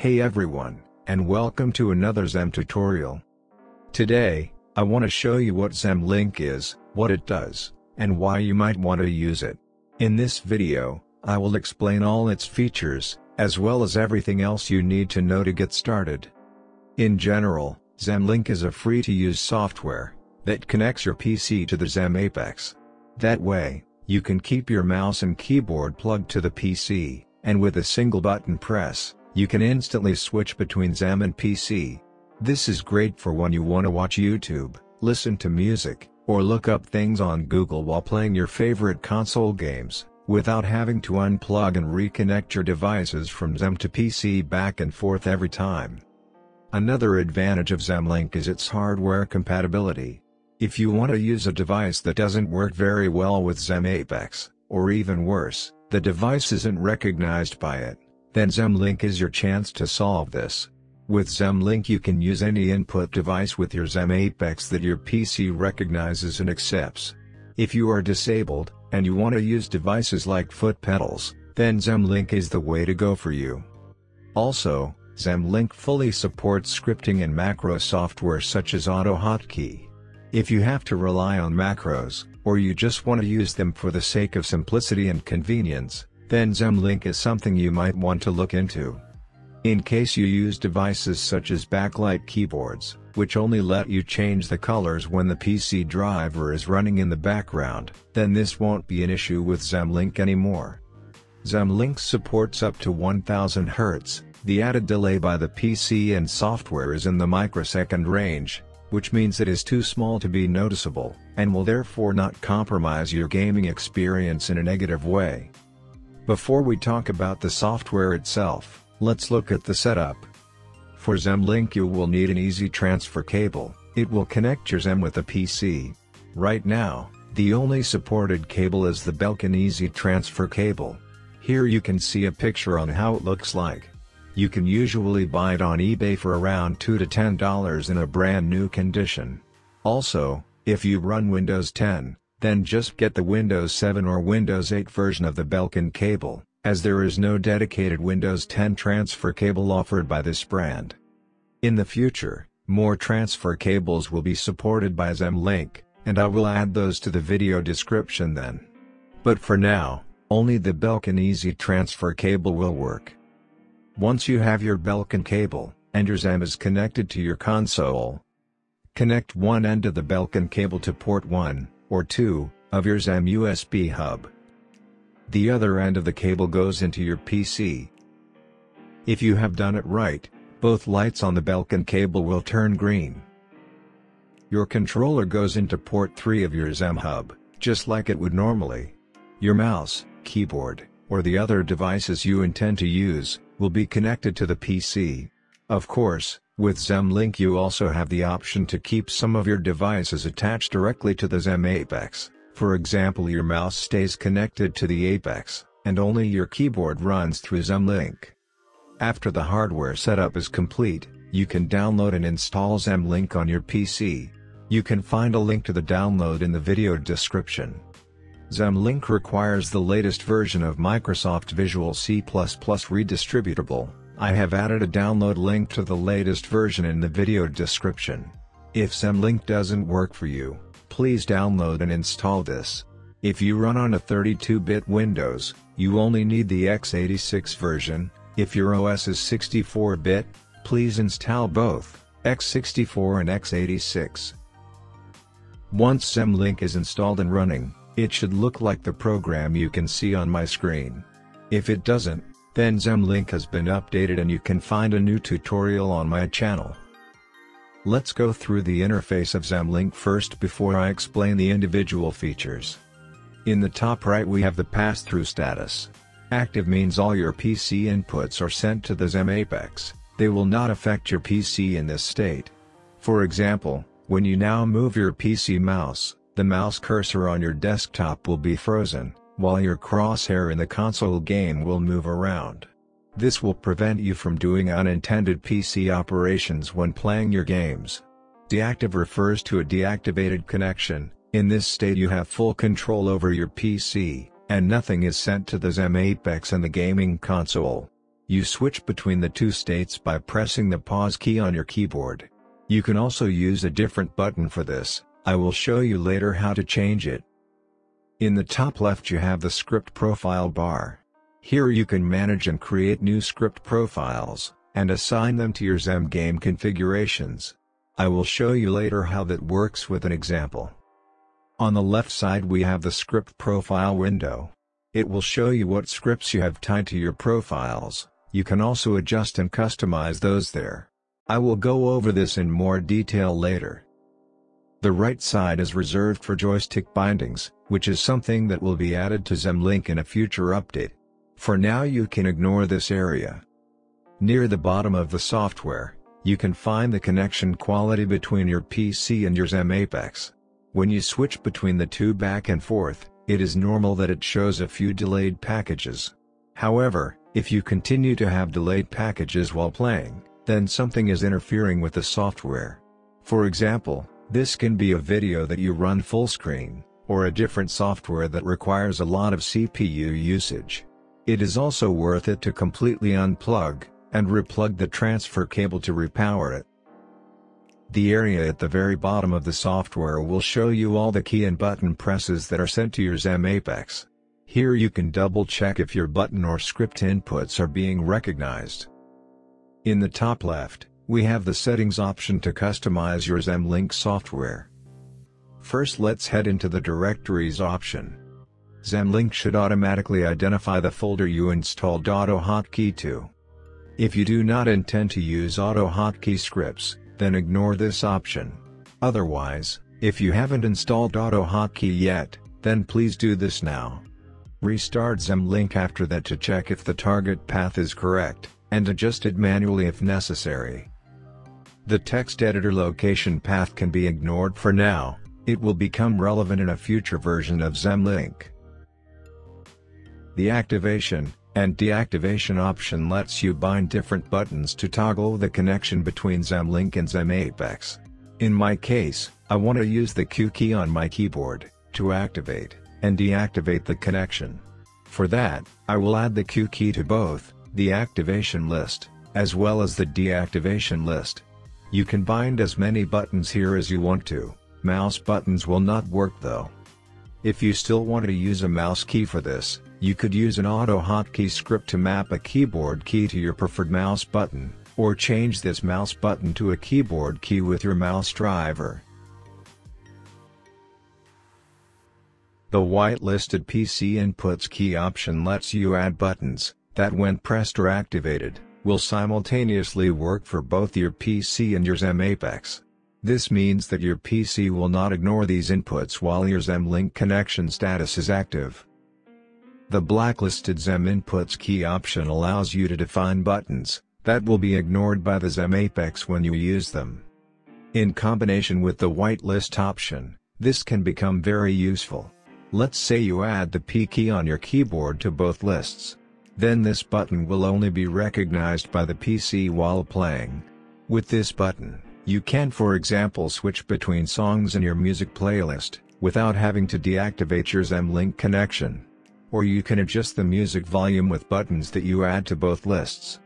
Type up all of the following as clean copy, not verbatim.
Hey everyone, and welcome to another XIM tutorial. Today, I want to show you what XIM Link is, what it does, and why you might want to use it. In this video, I will explain all its features, as well as everything else you need to know to get started. In general, XIM Link is a free-to-use software that connects your PC to the XIM Apex. That way, you can keep your mouse and keyboard plugged to the PC, and with a single button press, you can instantly switch between XIM and PC. This is great for when you want to watch YouTube, listen to music, or look up things on Google while playing your favorite console games, without having to unplug and reconnect your devices from XIM to PC back and forth every time. Another advantage of XIM Link is its hardware compatibility. If you want to use a device that doesn't work very well with XIM Apex, or even worse, the device isn't recognized by it, then XIM Link is your chance to solve this. With XIM Link you can use any input device with your XIM Apex that your PC recognizes and accepts. If you are disabled, and you want to use devices like foot pedals, then XIM Link is the way to go for you. Also, XIM Link fully supports scripting and macro software such as AutoHotkey. If you have to rely on macros, or you just want to use them for the sake of simplicity and convenience, then XIM Link is something you might want to look into. In case you use devices such as backlight keyboards, which only let you change the colors when the PC driver is running in the background, then this won't be an issue with XIM Link anymore. XIM Link supports up to 1000 Hz, the added delay by the PC and software is in the microsecond range, which means it is too small to be noticeable, and will therefore not compromise your gaming experience in a negative way. Before we talk about the software itself, let's look at the setup. For XIM Link you will need an easy transfer cable. It will connect your XIM with a PC. Right now, the only supported cable is the Belkin Easy Transfer Cable. Here you can see a picture on how it looks like. You can usually buy it on eBay for around $2 to $10 in a brand new condition. Also, if you run Windows 10, then just get the Windows 7 or Windows 8 version of the Belkin cable, as there is no dedicated Windows 10 transfer cable offered by this brand. In the future, more transfer cables will be supported by XIM Link, and I will add those to the video description then. But for now, only the Belkin Easy Transfer Cable will work. Once you have your Belkin cable, and your XIM is connected to your console, connect one end of the Belkin cable to port 1. Or 2, of your XIM USB hub. The other end of the cable goes into your PC. If you have done it right, both lights on the Belkin cable will turn green. Your controller goes into port 3 of your XIM hub, just like it would normally. Your mouse, keyboard, or the other devices you intend to use, will be connected to the PC. Of course, with XIM Link you also have the option to keep some of your devices attached directly to the XIM Apex. For example, your mouse stays connected to the Apex, and only your keyboard runs through XIM Link. After the hardware setup is complete, you can download and install XIM Link on your PC. You can find a link to the download in the video description. XIM Link requires the latest version of Microsoft Visual C++ redistributable. I have added a download link to the latest version in the video description. If XIM Link doesn't work for you, please download and install this. If you run on a 32-bit Windows, you only need the x86 version. If your OS is 64-bit, please install both, x64 and x86. Once XIM Link is installed and running, it should look like the program you can see on my screen. If it doesn't, then XIM Link has been updated and you can find a new tutorial on my channel. Let's go through the interface of XIM Link first before I explain the individual features. In the top right we have the pass-through status. Active means all your PC inputs are sent to the XIM Apex, they will not affect your PC in this state. For example, when you now move your PC mouse, the mouse cursor on your desktop will be frozen, while your crosshair in the console game will move around. This will prevent you from doing unintended PC operations when playing your games. Deactive refers to a deactivated connection. In this state you have full control over your PC, and nothing is sent to the XIM Apex and the gaming console. You switch between the two states by pressing the pause key on your keyboard. You can also use a different button for this. I will show you later how to change it. In the top left you have the script profile bar. Here you can manage and create new script profiles, and assign them to your XIM game configurations. I will show you later how that works with an example. On the left side we have the script profile window. It will show you what scripts you have tied to your profiles. You can also adjust and customize those there. I will go over this in more detail later. The right side is reserved for joystick bindings, which is something that will be added to XIM Link in a future update. For now you can ignore this area. Near the bottom of the software, you can find the connection quality between your PC and your XIM Apex. When you switch between the two back and forth, it is normal that it shows a few delayed packages. However, if you continue to have delayed packages while playing, then something is interfering with the software. For example, this can be a video that you run full screen, or a different software that requires a lot of CPU usage. It is also worth it to completely unplug, and replug the transfer cable to repower it. The area at the very bottom of the software will show you all the key and button presses that are sent to your XIM Apex. Here you can double check if your button or script inputs are being recognized. In the top left, we have the settings option to customize your XIM Link software. First let's head into the directories option. XIM Link should automatically identify the folder you installed AutoHotkey to. If you do not intend to use AutoHotkey scripts, then ignore this option. Otherwise, if you haven't installed AutoHotkey yet, then please do this now. Restart XIM Link after that to check if the target path is correct, and adjust it manually if necessary. The text editor location path can be ignored for now. It will become relevant in a future version of XIM Link. The activation and deactivation option lets you bind different buttons to toggle the connection between XIM Link and XIM Apex. In my case, I want to use the Q key on my keyboard to activate and deactivate the connection. For that, I will add the Q key to both the activation list as well as the deactivation list. You can bind as many buttons here as you want to. Mouse buttons will not work though. If you still want to use a mouse key for this, you could use an AutoHotkey script to map a keyboard key to your preferred mouse button, or change this mouse button to a keyboard key with your mouse driver. The whitelisted PC inputs key option lets you add buttons that, when pressed or activated, will simultaneously work for both your PC and your XIM Apex. This means that your PC will not ignore these inputs while your XIM Link connection status is active. The blacklisted XIM Inputs key option allows you to define buttons that will be ignored by the XIM Apex when you use them. In combination with the whitelist option, this can become very useful. Let's say you add the P key on your keyboard to both lists. Then this button will only be recognized by the PC while playing. With this button, you can, for example, switch between songs in your music playlist without having to deactivate your XIM Link connection. Or you can adjust the music volume with buttons that you add to both lists.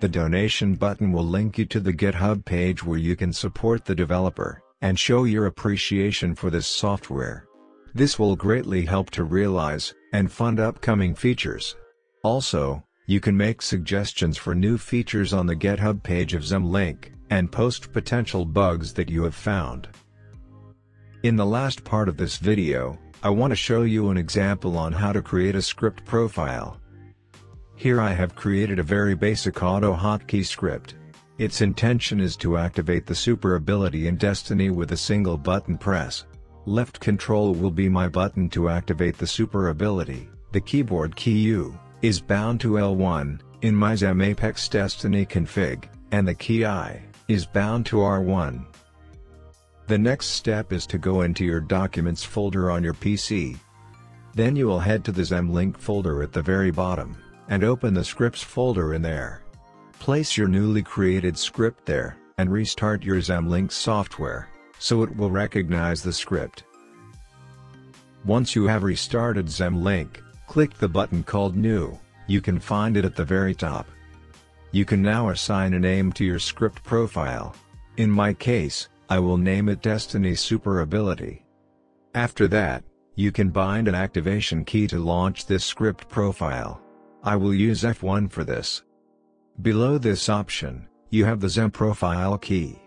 The donation button will link you to the GitHub page where you can support the developer and show your appreciation for this software. This will greatly help to realize and fund upcoming features. Also, you can make suggestions for new features on the GitHub page of XIM Link and post potential bugs that you have found. In the last part of this video, I want to show you an example on how to create a script profile. Here I have created a very basic AutoHotkey script. Its intention is to activate the super ability in Destiny with a single button press. Left control will be my button to activate the super ability. The keyboard key U is bound to L1 in my XIM Apex Destiny config, and the key I is bound to R1. The next step is to go into your Documents folder on your PC. Then you will head to the XIM Link folder at the very bottom, and open the Scripts folder in there. Place your newly created script there, and restart your XIM Link software, so it will recognize the script. Once you have restarted XIM Link, click the button called New, you can find it at the very top. You can now assign a name to your script profile. In my case, I will name it Destiny Super Ability. After that, you can bind an activation key to launch this script profile. I will use F1 for this. Below this option, you have the XIM profile key.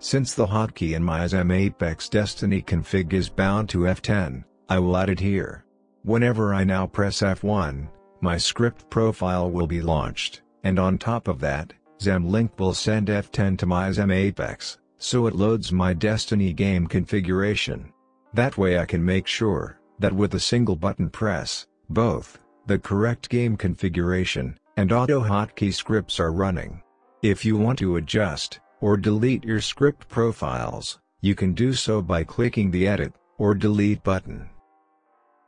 Since the hotkey in my XIM Apex Destiny config is bound to F10, I will add it here. Whenever I now press F1, my script profile will be launched, and on top of that, XIM Link will send F10 to my XIM Apex, so it loads my Destiny game configuration. That way I can make sure that with a single button press, both the correct game configuration and AutoHotkey scripts are running. If you want to adjust or delete your script profiles, you can do so by clicking the Edit or Delete button.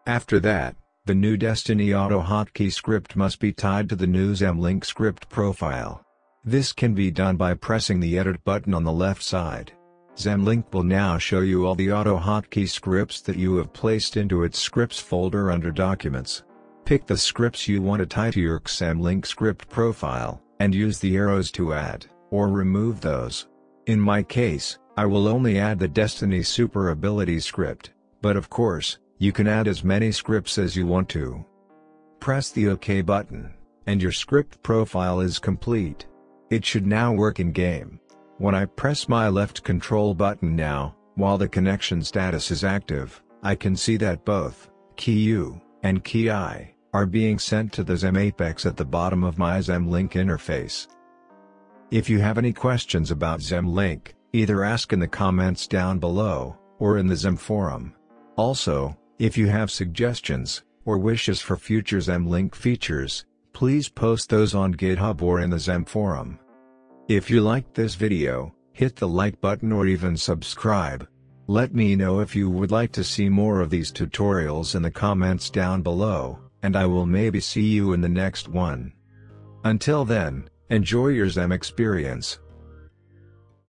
After that, the new Destiny AutoHotkey script must be tied to the new XIM Link script profile. This can be done by pressing the Edit button on the left side. XIM Link will now show you all the AutoHotkey scripts that you have placed into its scripts folder under Documents. Pick the scripts you want to tie to your XIM Link script profile, and use the arrows to add or remove those. In my case, I will only add the Destiny Super Ability script, but of course, you can add as many scripts as you want to. Press the OK button, and your script profile is complete. It should now work in-game. When I press my left control button now, while the connection status is active, I can see that both key U and key I are being sent to the XIM Apex at the bottom of my XIM Link interface. If you have any questions about XIM Link, either ask in the comments down below, or in the XIM forum. Also, if you have suggestions or wishes for future XIM Link features, please post those on GitHub or in the XIM forum. If you liked this video, hit the like button or even subscribe. Let me know if you would like to see more of these tutorials in the comments down below, and I will maybe see you in the next one. Until then, enjoy your XIM experience.